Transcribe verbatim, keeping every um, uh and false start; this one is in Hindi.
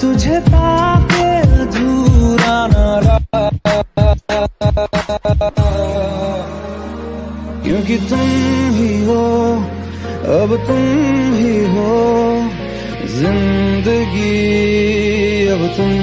तुझे पाके अधूरा ना रहा, क्योंकि तुम ही हो, अब तुम ही हो जिंदगी, अब तुम